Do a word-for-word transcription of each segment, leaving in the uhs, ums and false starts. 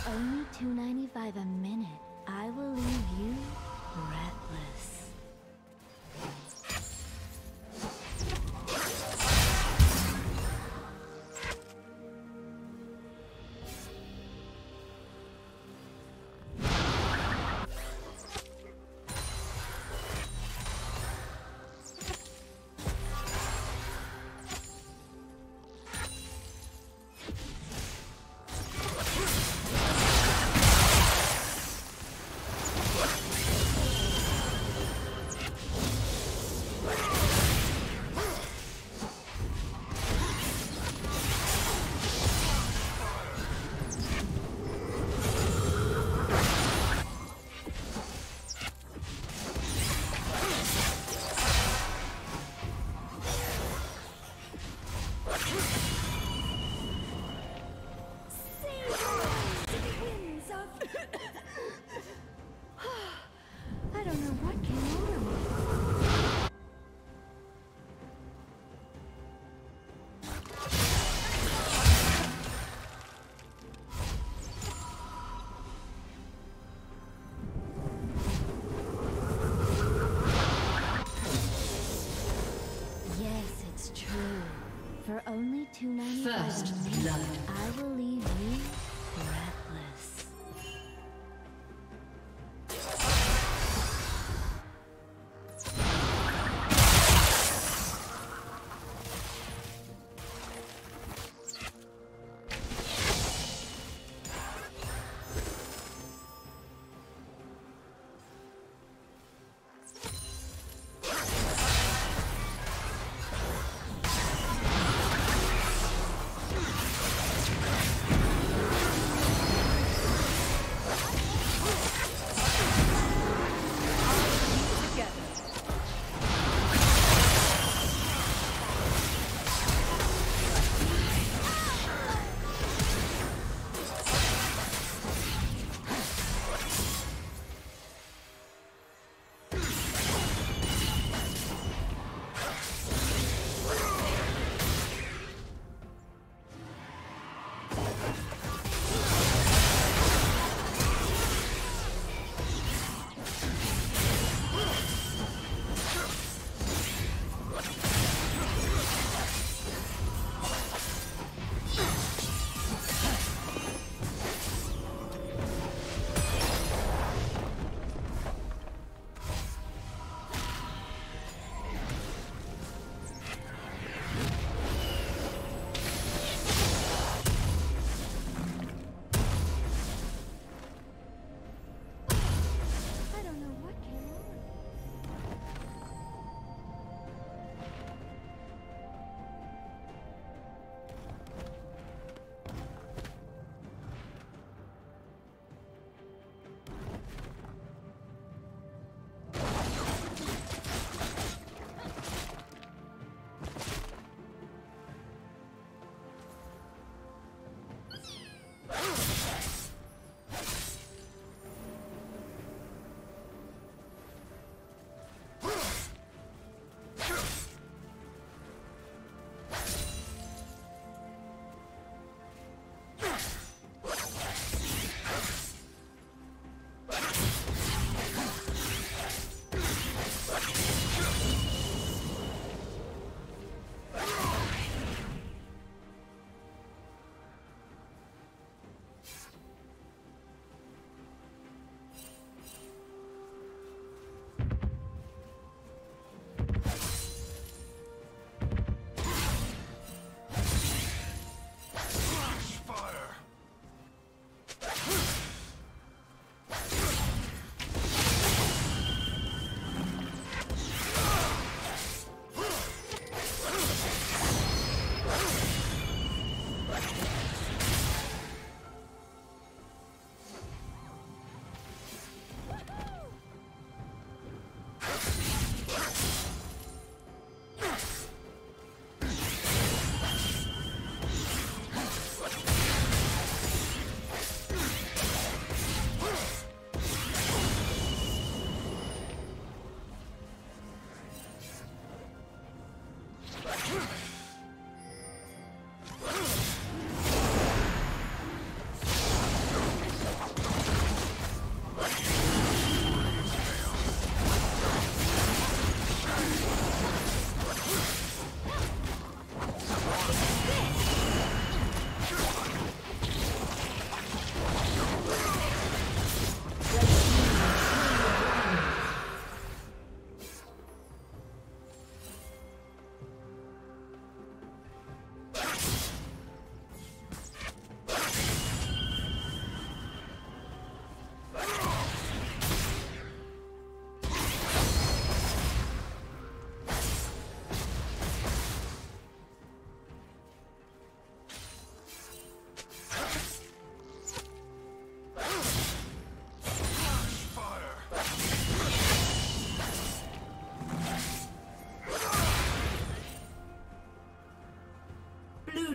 For only two ninety-five a minute, I will leave you breathless. First blood. I will leave you breathless.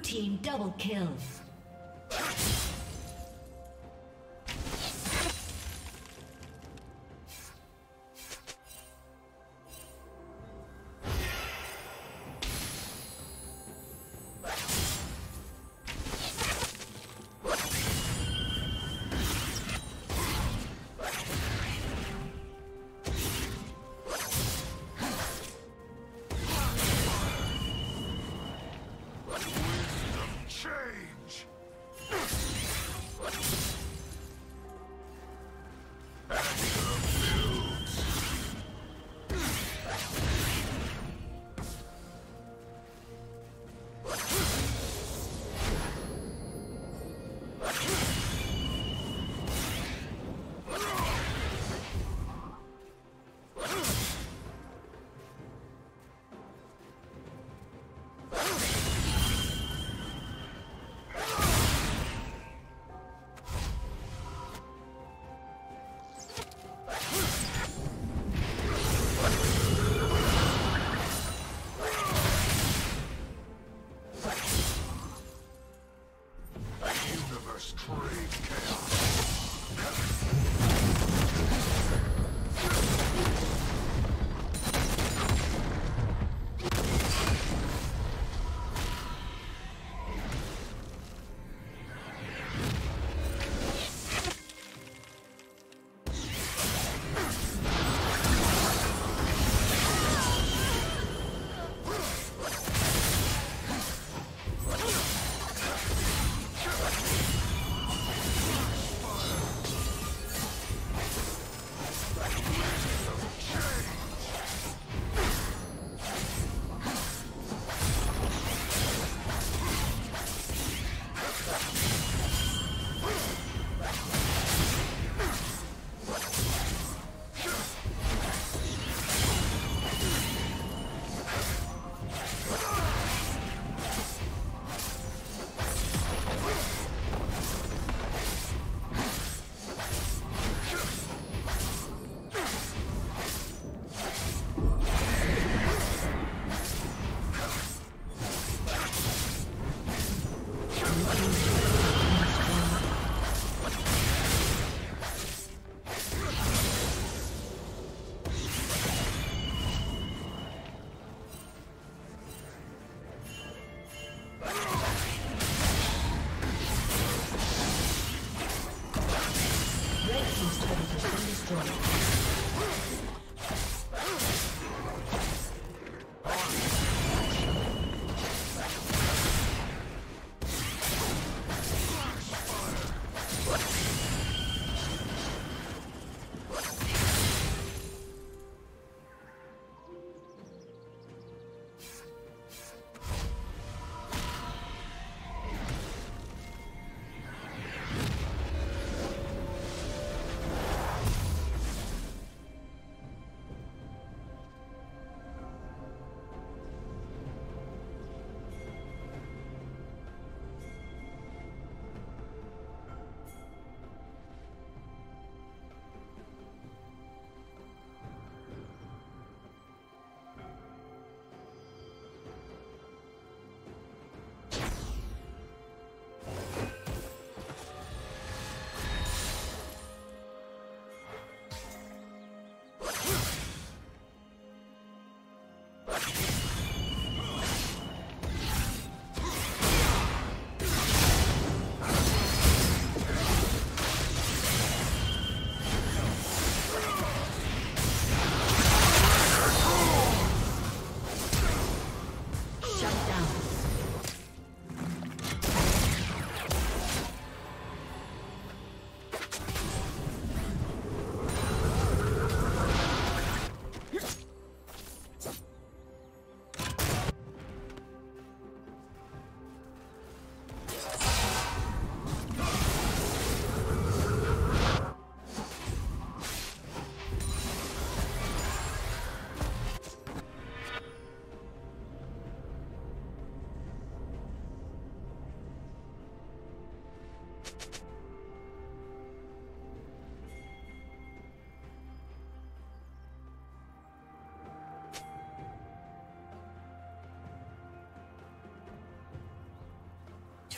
team double kill. Change!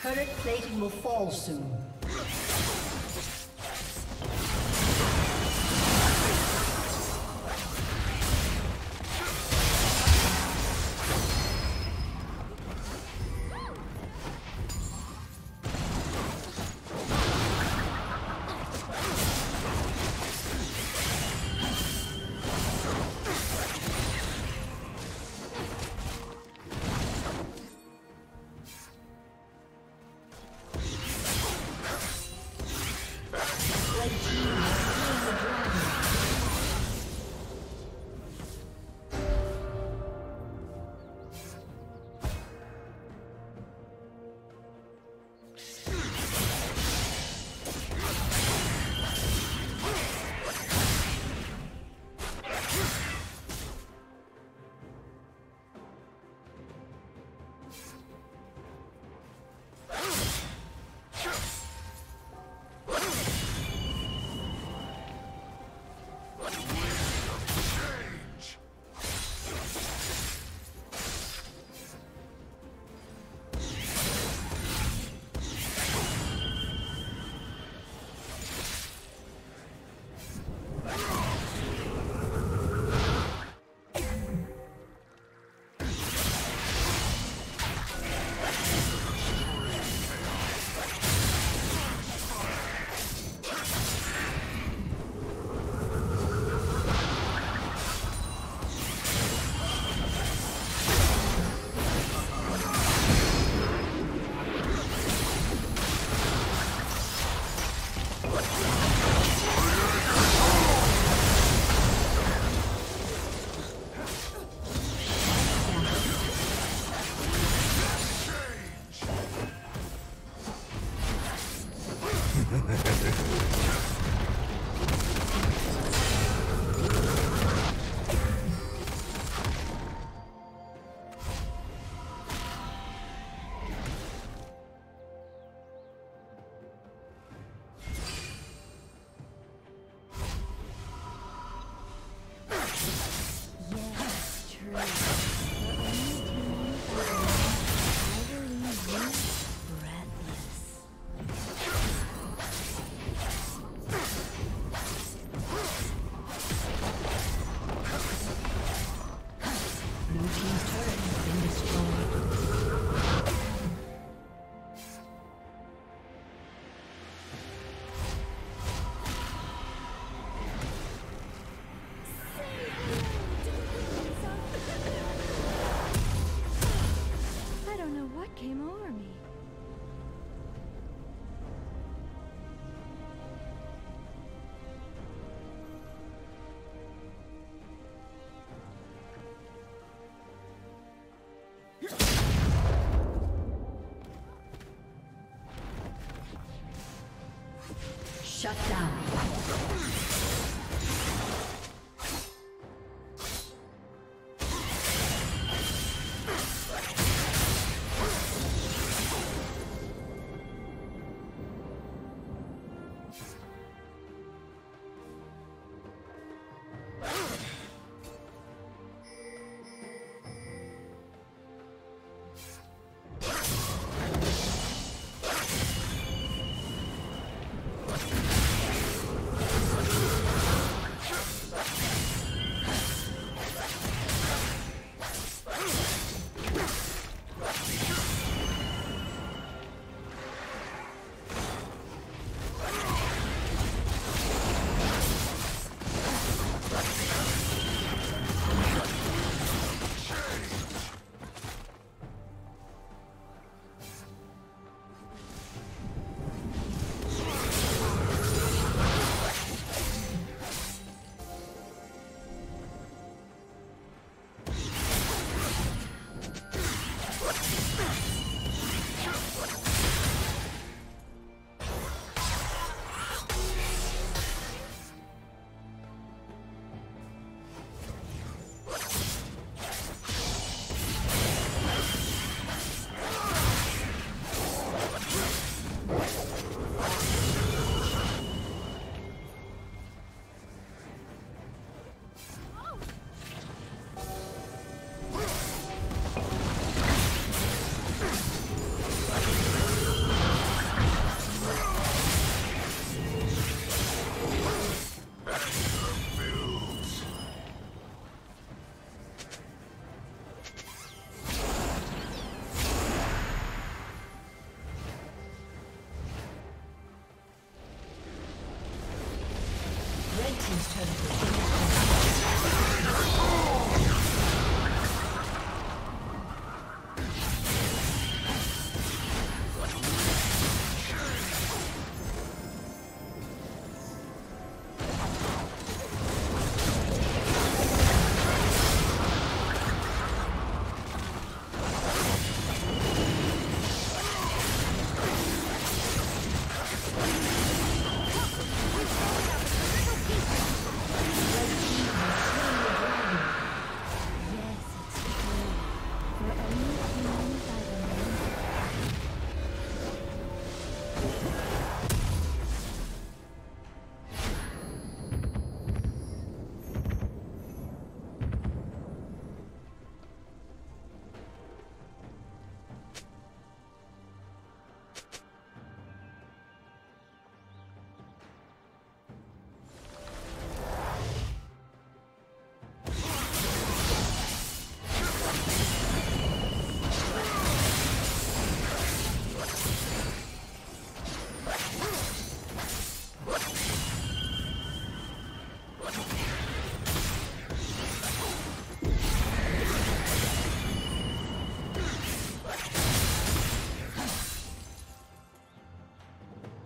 Current plating will fall soon. Shut down.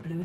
Blue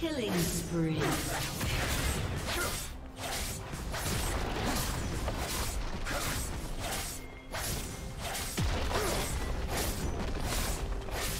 Killing spree.